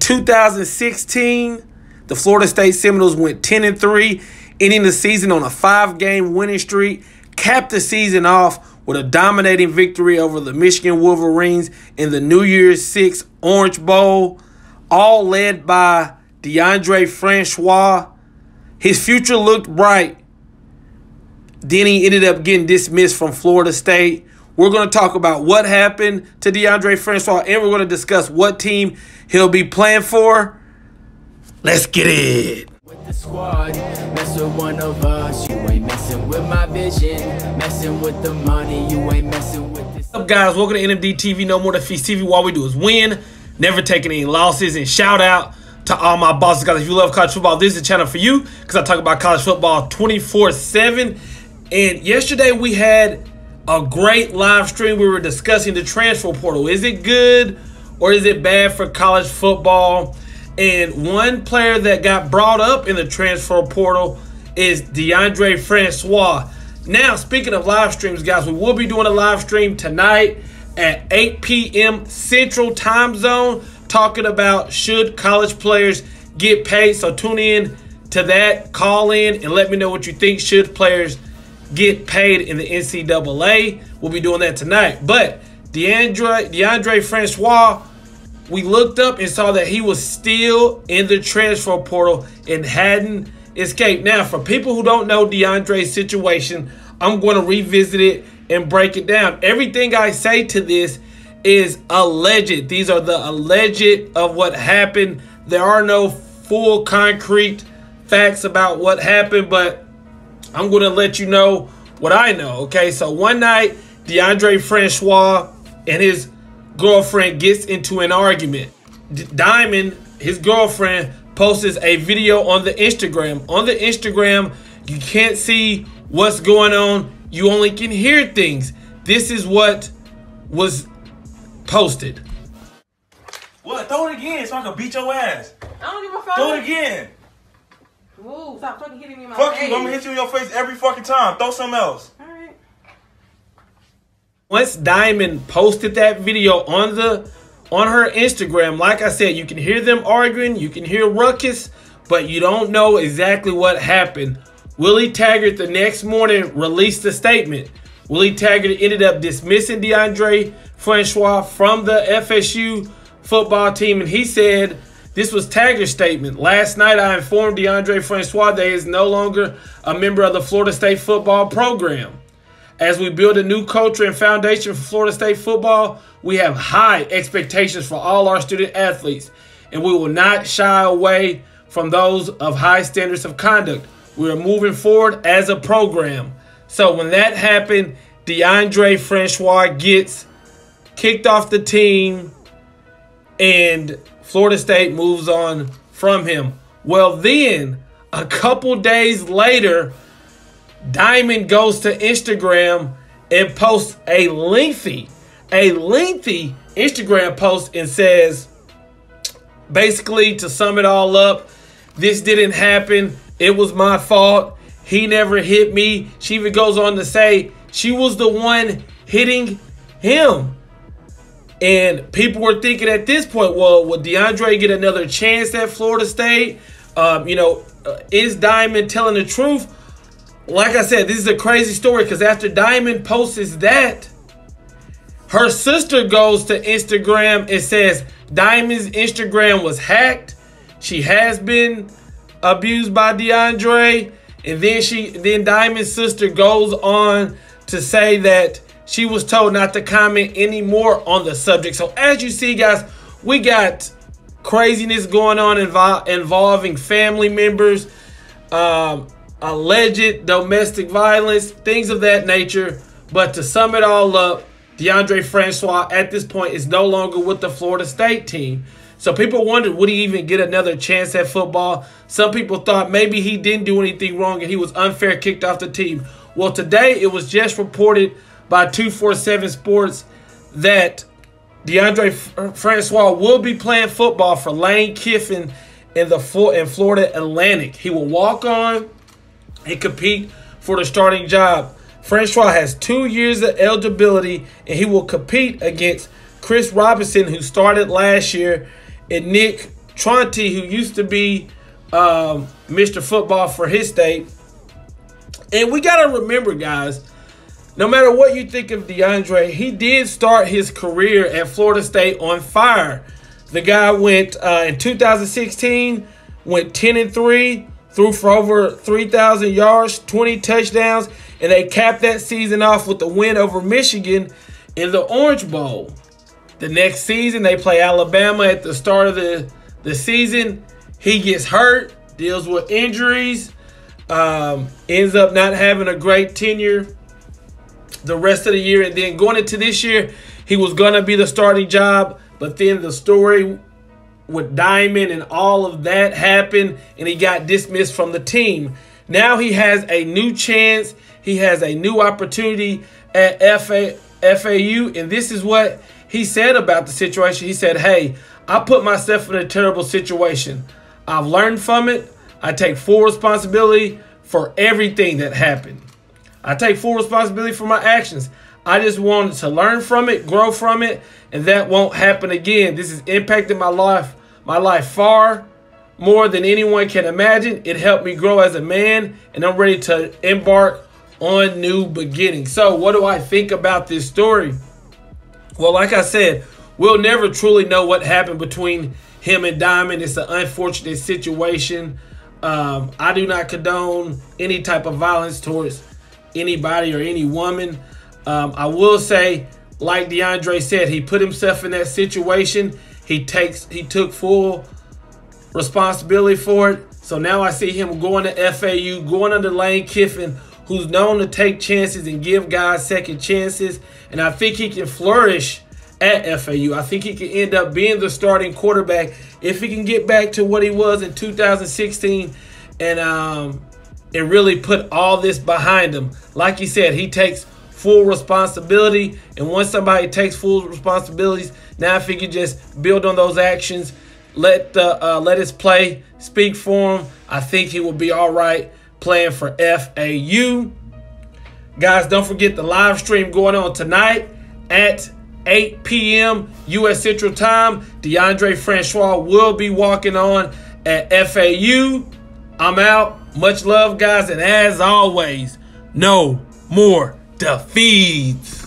2016, the Florida State Seminoles went 10-3, ending the season on a 5-game winning streak, capped the season off with a dominating victory over the Michigan Wolverines in the New Year's 6 Orange Bowl, all led by DeOndre Francois. His future looked bright. Then he ended up getting dismissed from Florida State. We're going to talk about what happened to DeOndre Francois, and we're going to discuss what team he'll be playing for. Let's get it. With the squad, mess with one of us. You ain't messing with my vision. Messing with the money. You ain't messing with this. What's up, guys? Welcome to NMD TV. No more than Feast TV. All we do is win, never taking any losses. And shout out to all my bosses, guys. If you love college football, this is the channel for you, because I talk about college football 24/7. And yesterday we had a great live stream. We were discussing the transfer portal. Is it good or is it bad for college football? And one player that got brought up in the transfer portal is DeOndre Francois. Now, speaking of live streams, guys, we will be doing a live stream tonight at 8 p.m. Central Time Zone, talking about should college players get paid. So tune in to that, call in, and let me know what you think. Should players get paid in the NCAA? We'll be doing that tonight. But DeOndre Francois, we looked up and saw that he was still in the transfer portal and hadn't escaped. Now, for people who don't know DeAndre's situation, I'm going to revisit it and break it down. Everything I say to this is alleged. These are the alleged of what happened. There are no full concrete facts about what happened, but I'm going to let you know what I know, okay? So one night, DeOndre Francois and his girlfriend gets into an argument. Diamond, his girlfriend, posts a video on the Instagram. On the Instagram, you can't see what's going on. You only can hear things. This is what was posted. What? Throw it again so I can beat your ass. I don't give a fuck. Throw it again. Ooh, stop fucking hitting me in my face. Fuck you, I'm gonna hit you in your face every fucking time. Throw something else. All right. Once Diamond posted that video on her Instagram, like I said, you can hear them arguing, you can hear ruckus, but you don't know exactly what happened. Willie Taggart the next morning released a statement. Willie Taggart ended up dismissing DeOndre Francois from the FSU football team, and he said, this was Taggart's statement. Last night, I informed DeOndre Francois that he is no longer a member of the Florida State football program. As we build a new culture and foundation for Florida State football, we have high expectations for all our student athletes, and we will not shy away from those of high standards of conduct. We are moving forward as a program. So when that happened, DeOndre Francois gets kicked off the team, and Florida State moves on from him. Well, then, a couple days later, Diamond goes to Instagram and posts a lengthy Instagram post and says, basically, to sum it all up, this didn't happen. It was my fault. He never hit me. She even goes on to say she was the one hitting him. And people were thinking at this point, well, will DeOndre get another chance at Florida State? Is Diamond telling the truth? Like I said, this is a crazy story, because after Diamond posts that, her sister goes to Instagram and says Diamond's Instagram was hacked. She has been abused by DeOndre. And then Diamond's sister goes on to say that she was told not to comment anymore on the subject. So as you see, guys, we got craziness going on involving family members, alleged domestic violence, things of that nature. But to sum it all up, DeOndre Francois at this point is no longer with the Florida State team. So people wondered, would he even get another chance at football? Some people thought maybe he didn't do anything wrong and he was unfairly kicked off the team. Well, today it was just reported by 247 Sports that DeOndre Francois will be playing football for Lane Kiffin in Florida Atlantic. He will walk on and compete for the starting job. Francois has 2 years of eligibility, and he will compete against Chris Robinson, who started last year, and Nick Tronti, who used to be Mr. Football for his state. And we got to remember, guys, no matter what you think of DeOndre, he did start his career at Florida State on fire. The guy went in 2016, went 10-3, threw for over 3,000 yards, 20 touchdowns, and they capped that season off with the win over Michigan in the Orange Bowl. The next season, they play Alabama at the start of the season. He gets hurt, deals with injuries, ends up not having a great tenure the rest of the year. And then going into this year, he was going to be the starting job, but then the story with Diamond and all of that happened, and he got dismissed from the team. Now he has a new chance. He has a new opportunity at FAU, and this is what he said about the situation. He said, hey, I put myself in a terrible situation. I've learned from it. I take full responsibility for everything that happened. I take full responsibility for my actions. I just wanted to learn from it, grow from it, and that won't happen again. This has impacted my life far more than anyone can imagine. It helped me grow as a man, and I'm ready to embark on new beginnings. So what do I think about this story? Well, like I said, we'll never truly know what happened between him and Diamond. It's an unfortunate situation. I do not condone any type of violence towards anybody or any woman. I will say, like DeOndre said, he put himself in that situation. He took full responsibility for it. So now I see him going to FAU, going under Lane Kiffin, who's known to take chances and give guys second chances. And I think he can flourish at FAU. I think he can end up being the starting quarterback if he can get back to what he was in 2016 and really put all this behind him. Like he said, he takes full responsibility, and once somebody takes full responsibilities, now if he can just build on those actions, let his play speak for him, I think he will be all right playing for FAU. Guys, don't forget the live stream going on tonight at 8 p.m. U.S. Central Time. DeOndre Francois will be walking on at FAU. I'm out. Much love, guys. And as always, no more defeats.